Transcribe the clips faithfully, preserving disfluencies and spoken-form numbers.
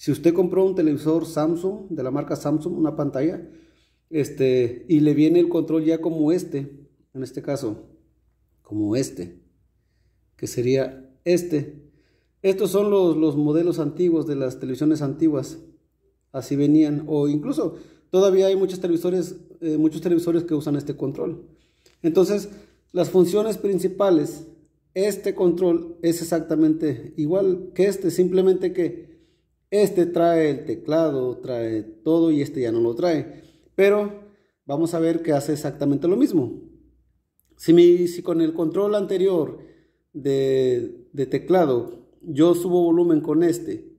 Si usted compró un televisor Samsung, de la marca Samsung, una pantalla, este, y le viene el control ya como este, en este caso, como este, que sería este. Estos son los, los modelos antiguos de las televisiones antiguas. Así venían, o incluso todavía hay muchos televisores, eh, muchos televisores que usan este control. Entonces, las funciones principales, este control es exactamente igual que este, simplemente que este trae el teclado, trae todo y este ya no lo trae. Pero vamos a ver que hace exactamente lo mismo. Si, mi, si con el control anterior de, de teclado yo subo volumen con este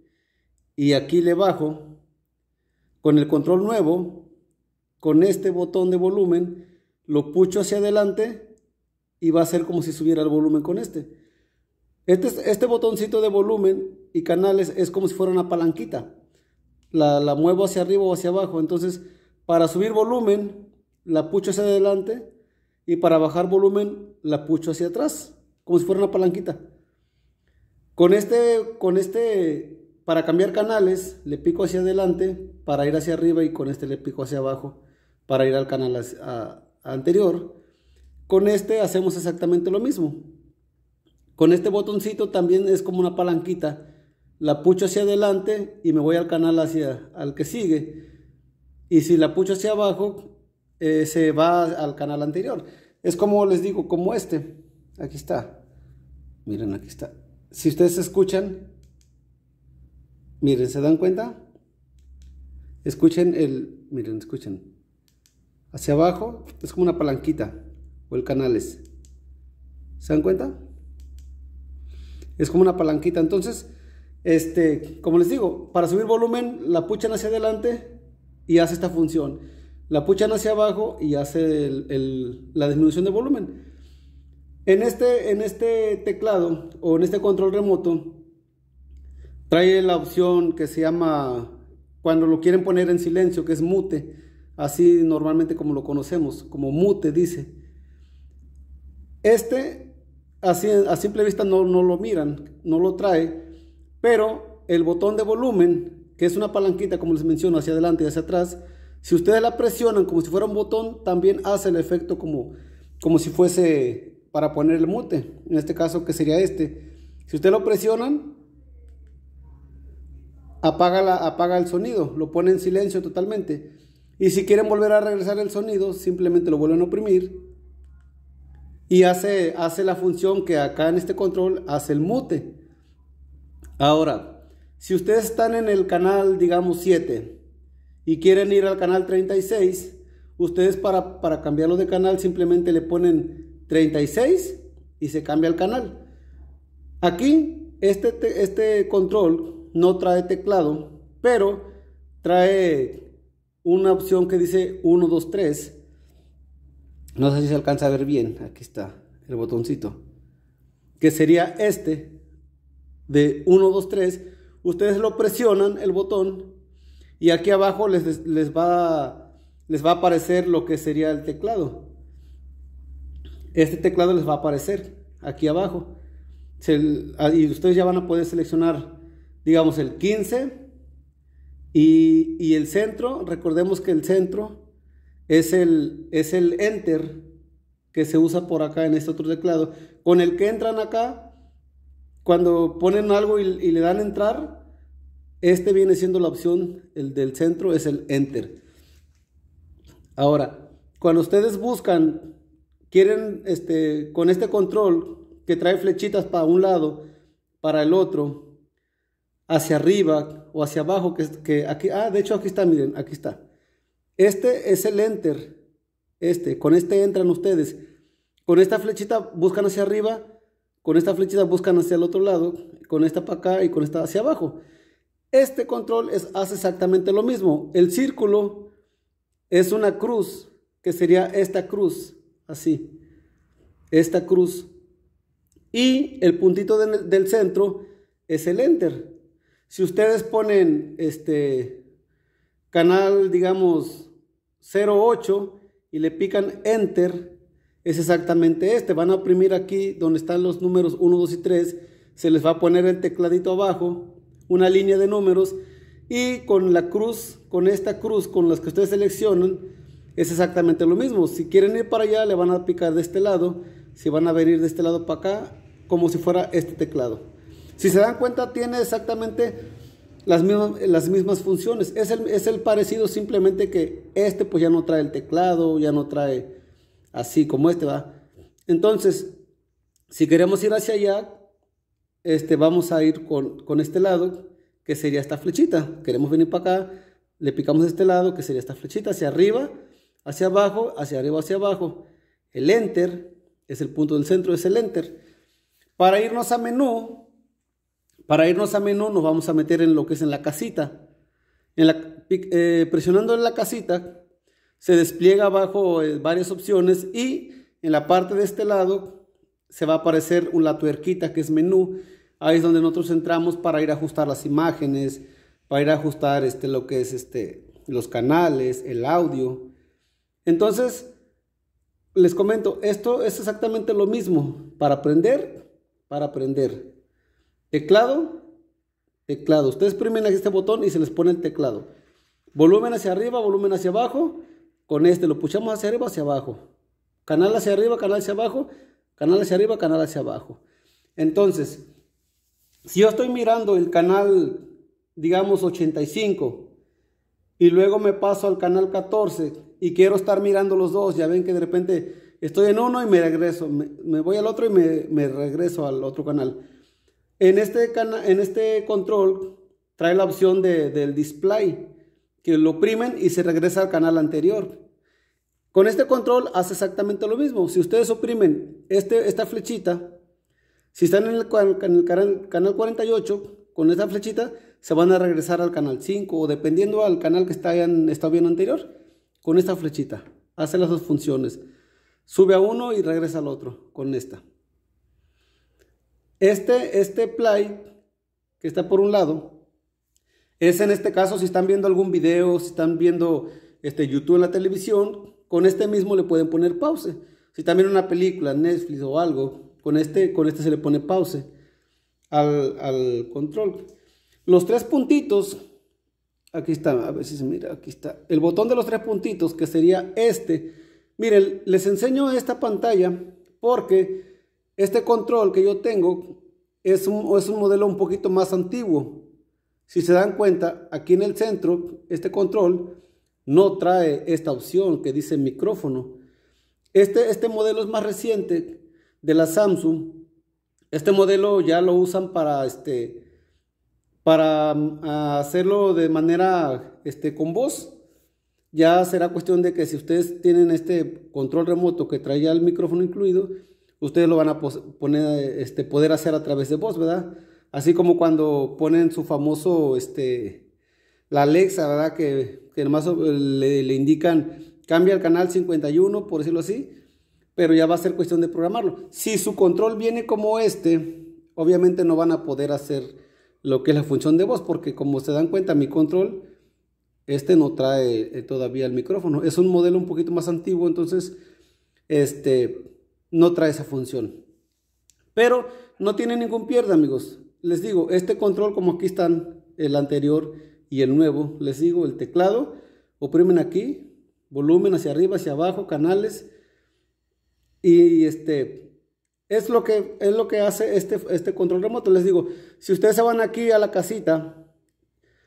y aquí le bajo, con el control nuevo, con este botón de volumen, lo pucho hacia adelante y va a ser como si subiera el volumen con este. Este, este botoncito de volumen y canales es como si fuera una palanquita. La, la muevo hacia arriba o hacia abajo. Entonces, para subir volumen, la pucho hacia adelante, y para bajar volumen, la pucho hacia atrás, como si fuera una palanquita. Con este... Con este Para cambiar canales, le pico hacia adelante para ir hacia arriba, y con este le pico hacia abajo para ir al canal a, a, anterior. Con este hacemos exactamente lo mismo. Con este botoncito también es como una palanquita. La pucho hacia adelante y me voy al canal hacia al que sigue. Y si la pucho hacia abajo, eh, se va al canal anterior. Es como les digo, como este. Aquí está. Miren, aquí está. Si ustedes escuchan... Miren, ¿se dan cuenta? Escuchen el... Miren, escuchen. Hacia abajo es como una palanquita. O el canales. ¿Se dan cuenta? Es como una palanquita. Entonces, este, como les digo, para subir volumen, la puchan hacia adelante y hace esta función. La puchan hacia abajo y hace el, el, la disminución de volumen. En este, en este teclado o en este control remoto... Trae la opción que se llama, cuando lo quieren poner en silencio, que es mute, así normalmente como lo conocemos, como mute dice. Este, así, a simple vista no, no lo miran, no lo trae, pero el botón de volumen, que es una palanquita como les menciono, hacia adelante y hacia atrás, si ustedes la presionan como si fuera un botón, también hace el efecto como, como si fuese para ponerle mute, en este caso que sería este. Si ustedes lo presionan, Apaga, la, apaga el sonido, lo pone en silencio totalmente. Y si quieren volver a regresar el sonido, simplemente lo vuelven a oprimir y hace, hace la función que acá en este control hace el mute. Ahora, si ustedes están en el canal, digamos, siete y quieren ir al canal treinta y seis, ustedes para, para cambiarlo de canal simplemente le ponen treinta y seis y se cambia el canal. Aquí, este, este control no trae teclado, pero trae una opción que dice uno, dos, tres. No sé si se alcanza a ver bien. Aquí está el botoncito, que sería este de uno, dos, tres. Ustedes lo presionan el botón y aquí abajo les, les, va, les va a aparecer lo que sería el teclado. Este teclado les va a aparecer aquí abajo. Se, y ustedes ya van a poder seleccionar, digamos, el quince y, y el centro. Recordemos que el centro es el, es el enter que se usa por acá en este otro teclado, con el que entran acá cuando ponen algo y, y le dan entrar. Este viene siendo la opción, el del centro es el enter. Ahora, cuando ustedes buscan, quieren este, con este control que trae flechitas para un lado, para el otro, hacia arriba o hacia abajo, que, que aquí, ah, de hecho aquí está, miren, aquí está. Este es el enter, este, con este entran ustedes, con esta flechita buscan hacia arriba, con esta flechita buscan hacia el otro lado, con esta para acá y con esta hacia abajo. Este control es, hace exactamente lo mismo. El círculo es una cruz, que sería esta cruz, así, esta cruz, y el puntito de, del centro es el enter. Si ustedes ponen este canal, digamos, cero ocho y le pican enter, es exactamente este. Van a oprimir aquí donde están los números uno, dos y tres. Se les va a poner el tecladito abajo, una línea de números. Y con la cruz, con esta cruz, con las que ustedes seleccionan, es exactamente lo mismo. Si quieren ir para allá, le van a picar de este lado. Si van a venir de este lado para acá, como si fuera este teclado. Si se dan cuenta, tiene exactamente las mismas, las mismas funciones. Es el, es el parecido, simplemente que este pues ya no trae el teclado, ya no trae así como este, ¿va? Entonces, si queremos ir hacia allá, este, vamos a ir con, con este lado, que sería esta flechita. Queremos venir para acá, le picamos de este lado, que sería esta flechita, hacia arriba, hacia abajo, hacia arriba, hacia abajo. El Enter es el punto del centro, es el Enter. Para irnos a menú, para irnos a menú nos vamos a meter en lo que es en la casita. En la, eh, presionando en la casita, se despliega abajo eh, varias opciones, y en la parte de este lado se va a aparecer una tuerquita que es menú. Ahí es donde nosotros entramos para ir a ajustar las imágenes, para ir a ajustar este, lo que es este, los canales, el audio. Entonces, les comento, esto es exactamente lo mismo. Para aprender, para aprender. Teclado, teclado. Ustedes primen este botón y se les pone el teclado. Volumen hacia arriba, volumen hacia abajo. Con este lo puchamos hacia arriba, hacia abajo. Canal hacia arriba, canal hacia abajo. Canal hacia arriba, canal hacia abajo. Entonces, si yo estoy mirando el canal, digamos, ochenta y cinco... y luego me paso al canal catorce y quiero estar mirando los dos, ya ven que de repente estoy en uno y me regreso, me, me voy al otro y me, me regreso al otro canal. En este, cana en este control trae la opción de, del display, que lo oprimen y se regresa al canal anterior. Con este control hace exactamente lo mismo. Si ustedes oprimen este, esta flechita, si están en el, en el canal, canal cuarenta y ocho, con esta flechita se van a regresar al canal cinco, o dependiendo al canal que está en estado bien anterior. Con esta flechita hace las dos funciones, sube a uno y regresa al otro con esta. Este, este play que está por un lado es, en este caso, si están viendo algún video, si están viendo este YouTube en la televisión, con este mismo le pueden poner pause. Si están viendo una película, Netflix o algo, con este, con este se le pone pause al, al control. Los tres puntitos, aquí está, a ver si se mira, aquí está, el botón de los tres puntitos, que sería este. Miren, les enseño esta pantalla porque este control que yo tengo es un, es un modelo un poquito más antiguo. Si se dan cuenta, aquí en el centro, este control no trae esta opción que dice micrófono. Este, este modelo es más reciente, de la Samsung. Este modelo ya lo usan para este... para hacerlo de manera este, con voz. Ya será cuestión de que si ustedes tienen este control remoto que trae ya el micrófono incluido, ustedes lo van a poner, este, poder hacer a través de voz, ¿verdad? Así como cuando ponen su famoso, este, la Alexa, ¿verdad? Que, que nomás le, le indican, cambia el canal cincuenta y uno, por decirlo así, pero ya va a ser cuestión de programarlo. Si su control viene como este, obviamente no van a poder hacer lo que es la función de voz, porque como se dan cuenta, mi control, este no trae todavía el micrófono, es un modelo un poquito más antiguo, entonces este no trae esa función, pero no tiene ningún pierde, amigos. Les digo, este control, como aquí están el anterior y el nuevo, les digo, el teclado, oprimen aquí, volumen hacia arriba, hacia abajo, canales, y este Es lo que, es lo que hace este, este control remoto. Les digo, si ustedes se van aquí a la casita,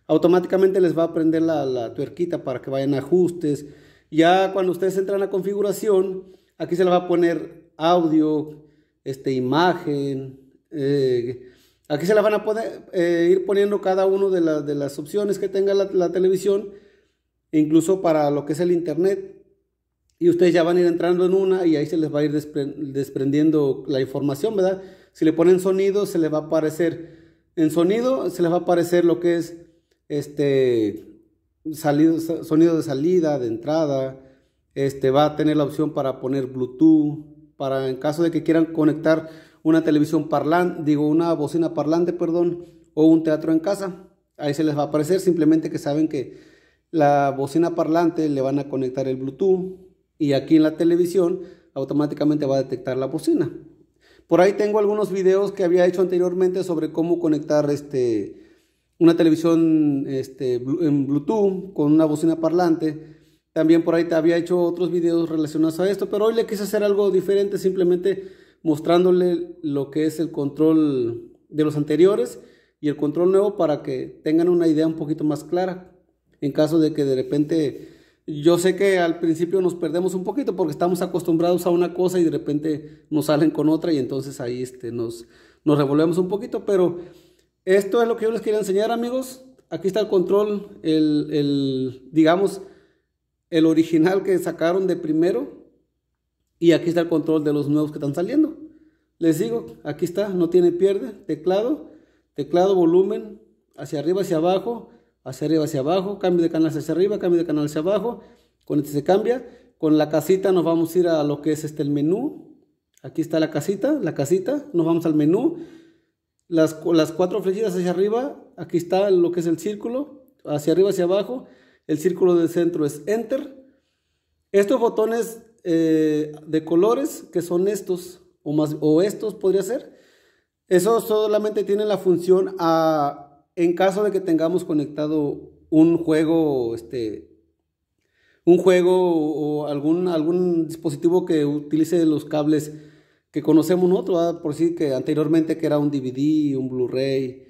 automáticamente les va a prender la, la tuerquita para que vayan a ajustes. Ya cuando ustedes entran a configuración, aquí se les va a poner audio, este, imagen. Eh, aquí se les van a poder, eh, ir poniendo cada una de, la, de las opciones que tenga la, la televisión, incluso para lo que es el internet. Y ustedes ya van a ir entrando en una y ahí se les va a ir despre desprendiendo la información, ¿verdad? Si le ponen sonido, se les va a aparecer. En sonido, se les va a aparecer lo que es este salido, sonido de salida, de entrada. Este, va a tener la opción para poner Bluetooth, para en caso de que quieran conectar una televisión parlante, digo, una bocina parlante, perdón, o un teatro en casa. Ahí se les va a aparecer, simplemente que saben que la bocina parlante le van a conectar el Bluetooth. Y aquí en la televisión automáticamente va a detectar la bocina. Por ahí tengo algunos videos que había hecho anteriormente sobre cómo conectar este, una televisión este, en Bluetooth con una bocina parlante. También por ahí te había hecho otros videos relacionados a esto, pero hoy le quise hacer algo diferente, simplemente mostrándole lo que es el control de los anteriores y el control nuevo para que tengan una idea un poquito más clara. En caso de que de repente, yo sé que al principio nos perdemos un poquito porque estamos acostumbrados a una cosa y de repente nos salen con otra y entonces ahí este, nos, nos revolvemos un poquito, pero esto es lo que yo les quería enseñar, amigos. Aquí está el control, el, el digamos, el original que sacaron de primero, y aquí está el control de los nuevos que están saliendo. Les digo, aquí está, no tiene pierde, teclado, teclado, volumen, hacia arriba, hacia abajo, hacia arriba, hacia abajo, cambio de canal hacia arriba, cambio de canal hacia abajo, con este se cambia. Con la casita nos vamos a ir a lo que es este el menú. Aquí está la casita, la casita, nos vamos al menú. Las, las cuatro flechitas hacia arriba, aquí está lo que es el círculo, hacia arriba, hacia abajo, el círculo del centro es Enter. Estos botones eh, de colores, que son estos, o, más, o estos podría ser, eso solamente tiene la función a, en caso de que tengamos conectado un juego, este, un juego o algún, algún dispositivo que utilice los cables que conocemos nosotros, ¿verdad? Por si sí, que anteriormente que era un D V D, un Blu-ray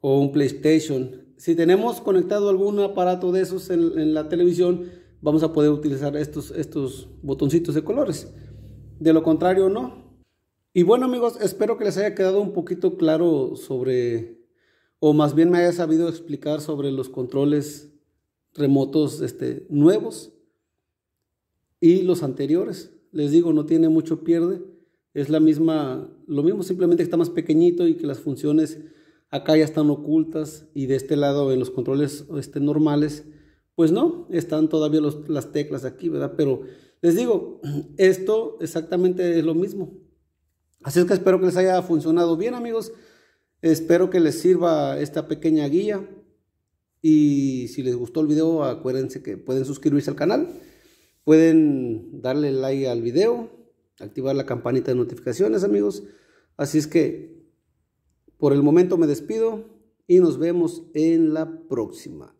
o un PlayStation. Si tenemos conectado algún aparato de esos en, en la televisión, vamos a poder utilizar estos, estos botoncitos de colores. De lo contrario, no. Y bueno, amigos, espero que les haya quedado un poquito claro sobre, o más bien me haya sabido explicar sobre los controles remotos este, nuevos y los anteriores. Les digo, no tiene mucho pierde. Es la misma, lo mismo, simplemente está más pequeñito y que las funciones acá ya están ocultas, y de este lado en los controles este, normales, pues no, están todavía los, las teclas aquí, ¿verdad? Pero les digo, esto exactamente es lo mismo. Así es que espero que les haya funcionado bien, amigos. Espero que les sirva esta pequeña guía, y si les gustó el video, acuérdense que pueden suscribirse al canal, pueden darle like al video, activar la campanita de notificaciones, amigos. Así es que por el momento me despido y nos vemos en la próxima.